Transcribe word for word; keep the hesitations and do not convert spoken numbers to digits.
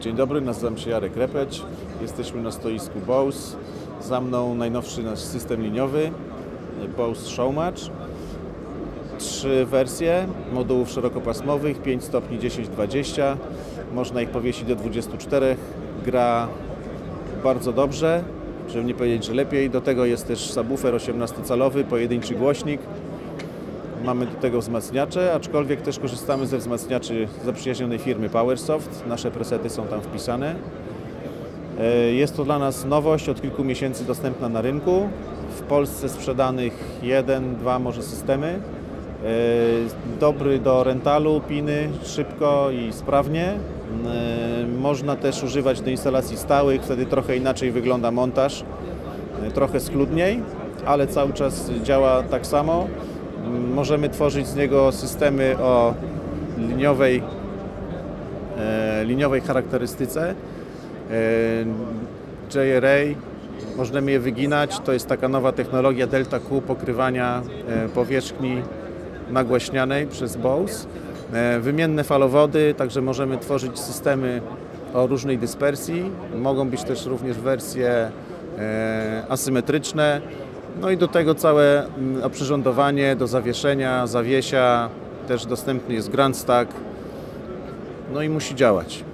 Dzień dobry, nazywam się Jarek Repeć, jesteśmy na stoisku Bose. Za mną najnowszy nasz system liniowy, Bose Showmatch. Trzy wersje modułów szerokopasmowych, pięć stopni, dziesięć, dwadzieścia. Można ich powiesić do dwudziestu czterech. Gra bardzo dobrze, żeby nie powiedzieć, że lepiej. Do tego jest też subwoofer osiemnastocalowy, pojedynczy głośnik. Mamy do tego wzmacniacze, aczkolwiek też korzystamy ze wzmacniaczy zaprzyjaźnionej firmy PowerSoft. Nasze presety są tam wpisane. Jest to dla nas nowość, od kilku miesięcy dostępna na rynku. W Polsce sprzedanych jeden, dwa może systemy. Dobry do rentalu, piny, szybko i sprawnie. Można też używać do instalacji stałych, wtedy trochę inaczej wygląda montaż. Trochę schludniej, ale cały czas działa tak samo. Możemy tworzyć z niego systemy o liniowej, e, liniowej charakterystyce, e, J R A, możemy je wyginać, to jest taka nowa technologia Delta Q pokrywania e, powierzchni nagłaśnianej przez Bose, e, wymienne falowody, także możemy tworzyć systemy o różnej dyspersji, mogą być też również wersje e, asymetryczne. No i do tego całe oprzyrządowanie do zawieszenia, zawiesia, też dostępny jest Grand Stack, no i musi działać.